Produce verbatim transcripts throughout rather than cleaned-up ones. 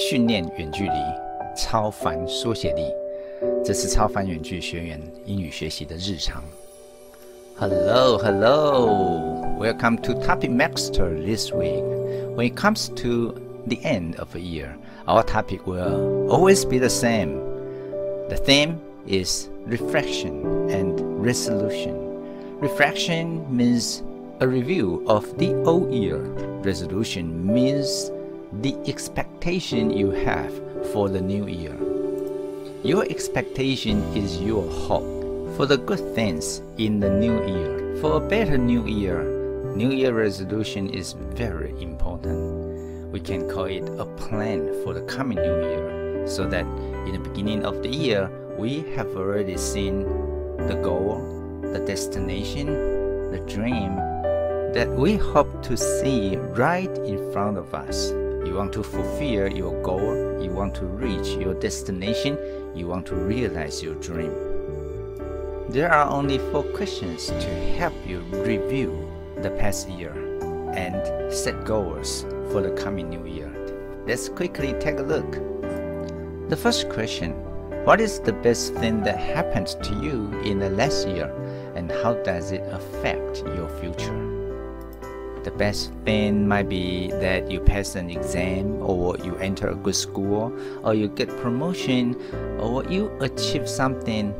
训练远距离，超凡缩写力。这是超凡远距学员英语学习的日常。Hello, hello. Welcome to Topicmaster this week. When it comes to the end of a year, our topic will always be the same. The theme is reflection and resolution. Reflection means a review of the old year. Resolution means the expectation you have for the new year. Your expectation is your hope for the good things in the new year, for a better new year. New year resolution is very important. We can call it a plan for the coming new year, so that in the beginning of the year we have already seen the goal, the destination, the dream that we hope to see right in front of us. You want to fulfill your goal, you want to reach your destination, you want to realize your dream. There are only four questions to help you review the past year and set goals for the coming new year. Let's quickly take a look. The first question, what is the best thing that happened to you in the last year, and how does it affect your future? The best thing might be that you pass an exam, or you enter a good school, or you get promotion, or you achieve something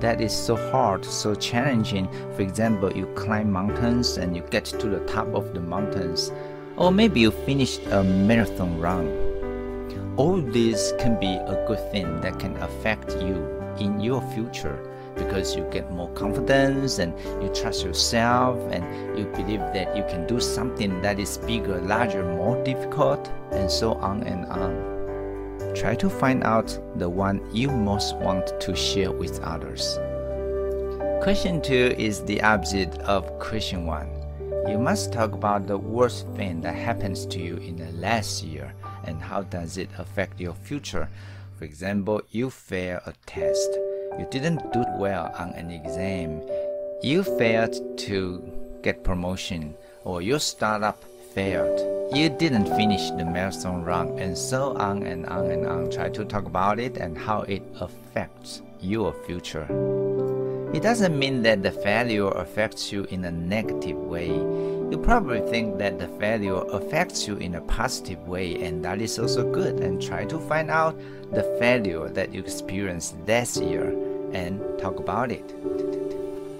that is so hard, so challenging. For example, you climb mountains and you get to the top of the mountains, or maybe you finished a marathon run. All this can be a good thing that can affect you in your future, because you get more confidence and you trust yourself and you believe that you can do something that is bigger, larger, more difficult, and so on and on. Try to find out the one you most want to share with others. Question two is the opposite of question one. You must talk about the worst thing that happens to you in the last year and how does it affect your future. For example, you fail a test. You didn't do well on an exam, you failed to get promotion, or your startup failed, you didn't finish the marathon run, and so on and on and on. Try to talk about it and how it affects your future. It doesn't mean that the failure affects you in a negative way. You probably think that the failure affects you in a positive way, and that is also good. And try to find out the failure that you experienced last year and talk about it.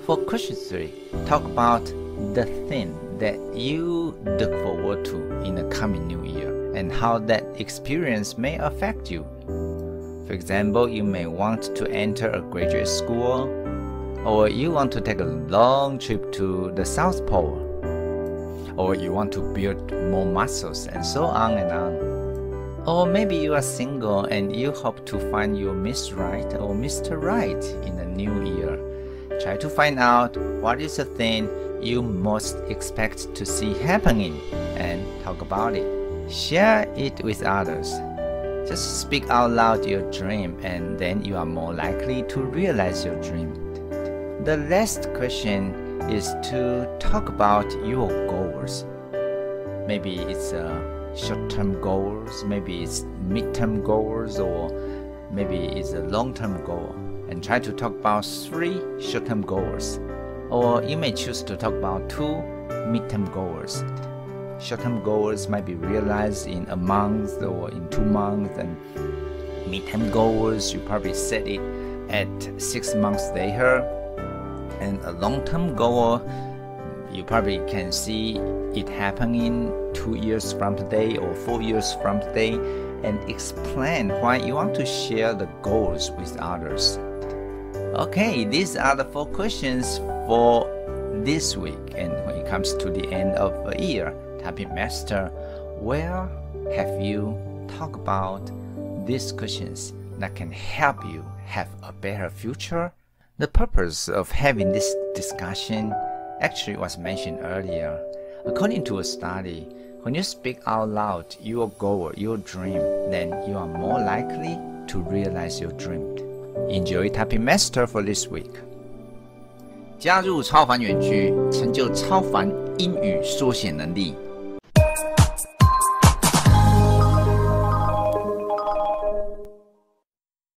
For question three, talk about the thing that you look forward to in the coming new year and how that experience may affect you. For example, you may want to enter a graduate school, or you want to take a long trip to the South Pole, or you want to build more muscles, and so on and on. Or maybe you are single and you hope to find your Miss Right or Mister Right in the new year. Try to find out what is the thing you most expect to see happening and talk about it. Share it with others. Just speak out loud your dream, and then you are more likely to realize your dream. The last question is to talk about your goals. Maybe it's a short-term goals, maybe it's mid-term goals, or maybe it's a long-term goal, and try to talk about three short-term goals, or you may choose to talk about two mid-term goals. Short-term goals might be realized in a month or in two months, and mid-term goals you probably set it at six months later, and a long-term goal you probably can see it happening two years from today or four years from today, and explain why you want to share the goals with others. Okay, these are the four questions for this week, and when it comes to the end of a year, Topicmaster, where have you talked about these questions that can help you have a better future? The purpose of having this discussion actually was mentioned earlier. According to a study, when you speak out loud your goal, your dream, then you are more likely to realize your dream. Enjoy Topicmaster for this week. 加入超凡远距，成就超凡英语缩写能力。